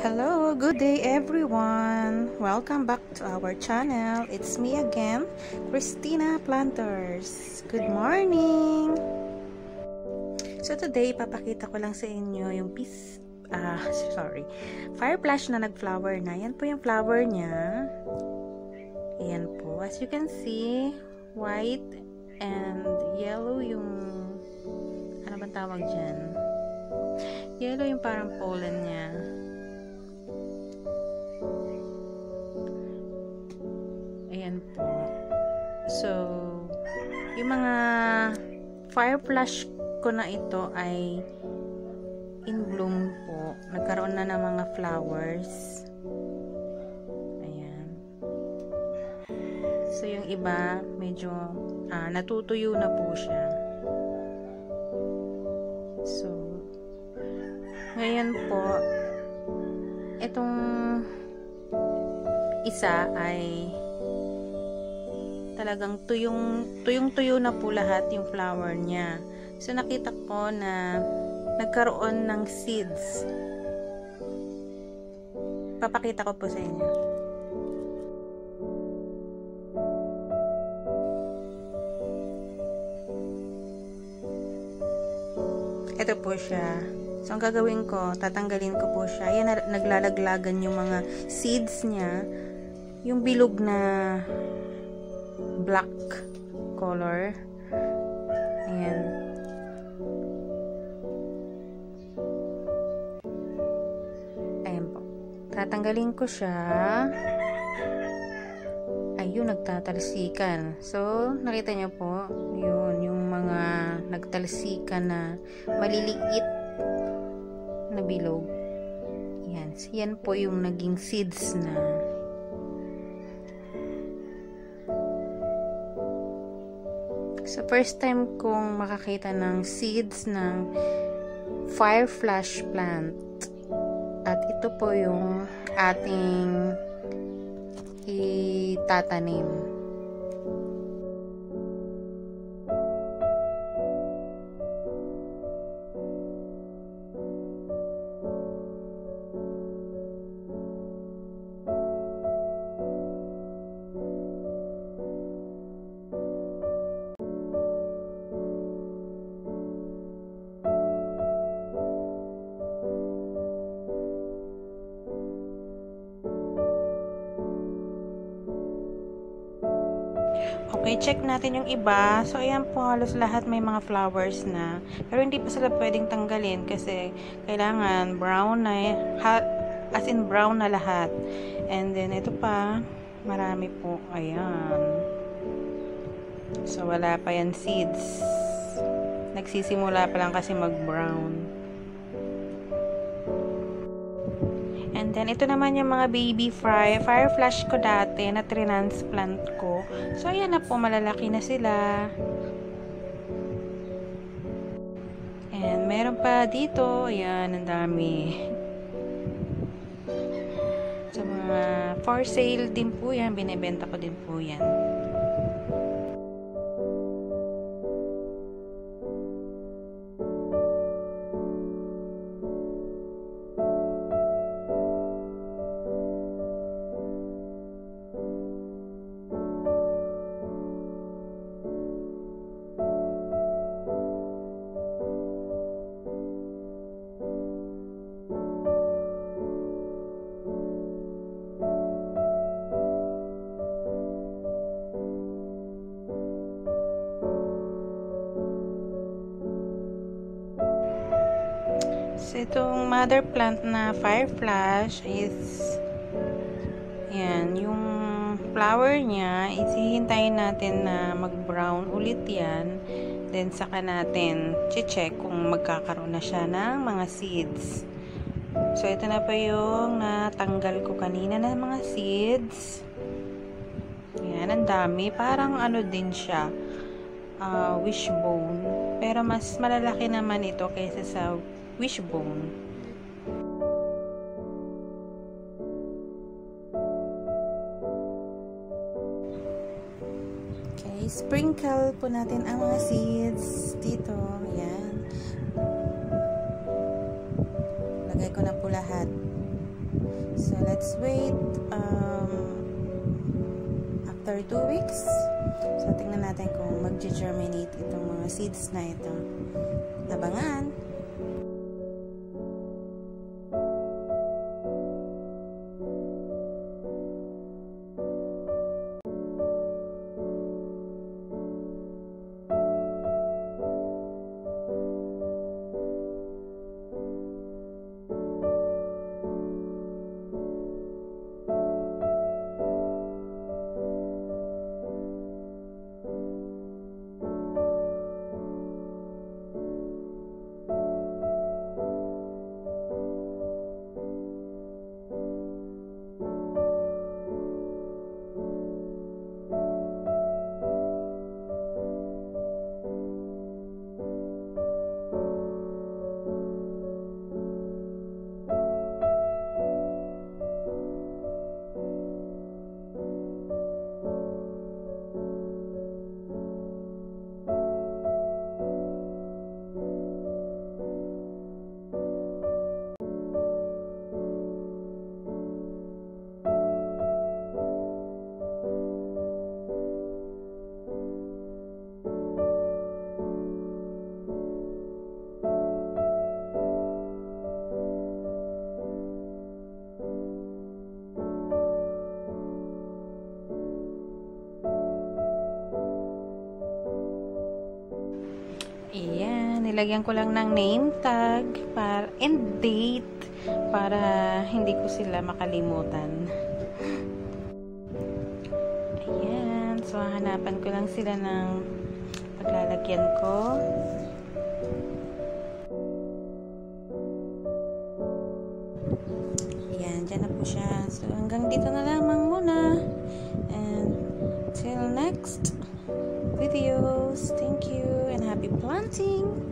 Hello, good day everyone. Welcome back to our channel. It's me again, Christina Planters. Good morning. So today, papakita ko lang sa inyo yung Fireflash na nag-flower na. Yan po yung flower niya. Ayan po. As you can see, white and yellow yung ano bang tawag dyan? Yellow yung parang pollen niya. Ayan po. So, yung mga Fireflash ko na ito ay in bloom po. Nagkaroon na ng mga flowers. Ayan. So, yung iba medyo natutuyo na po siya. So, ngayon po, itong isa ay talagang tuyong-tuyo na po lahat yung flower niya. So nakita ko na nagkaroon ng seeds. Papakita ko po sa inyo. Ito po siya. So ang gagawin ko, tatanggalin ko po siya. Yan, naglalaglagan yung mga seeds niya. Yung bilog na black color. Ayan. Ayan po. Tatanggalin ko siya. Ayun, nagtatalsikan. So, nakita niyo po, yun, yung mga nagtalsikan na maliliit na bilog. Ayan. So, yan po yung naging seeds na so, first time kong makakita ng seeds ng Fireflash plant. At ito po yung ating itatanim. Okay, check natin yung iba. So, ayan po, halos lahat may mga flowers na. Pero hindi pa sila pwedeng tanggalin kasi kailangan brown na, as in brown na lahat. And then, ito pa, marami po. Ayan. So, wala pa yan seeds. Nagsisimula pa lang kasi mag-brown. And then, ito naman yung mga baby fireflash ko dati na transplant ko. So, ayan na po, malalaki na sila. And, meron pa dito. Ayan, ang dami. So, mga for sale din po yan. Binibenta ko din po yan. So, itong mother plant na Fireflash is yan, yung flower niya, isihintayin natin na mag-brown ulit yan. Then, saka natin check kung magkakaroon na siya ng mga seeds. So, ito na pa yung natanggal ko kanina na mga seeds. Yan, ang dami. Parang ano din siya, wishbone. Pero, mas malalaki naman ito kaysa sa wishbone. Okay, sprinkle po natin ang mga seeds dito. Ayan. Lagay ko na po lahat. let's wait after 2 weeks. So tingnan natin kung mag-germinate itong mga seeds na ito. Abangan. Ayan, nilagyan ko lang ng name tag para, and date para hindi ko sila makalimutan. Ayan, so hanapan ko lang sila ng paglalagyan ko. Ayan, dyan na po siya. So hanggang dito na lamang muna. And till next videos. Thank you and happy planting.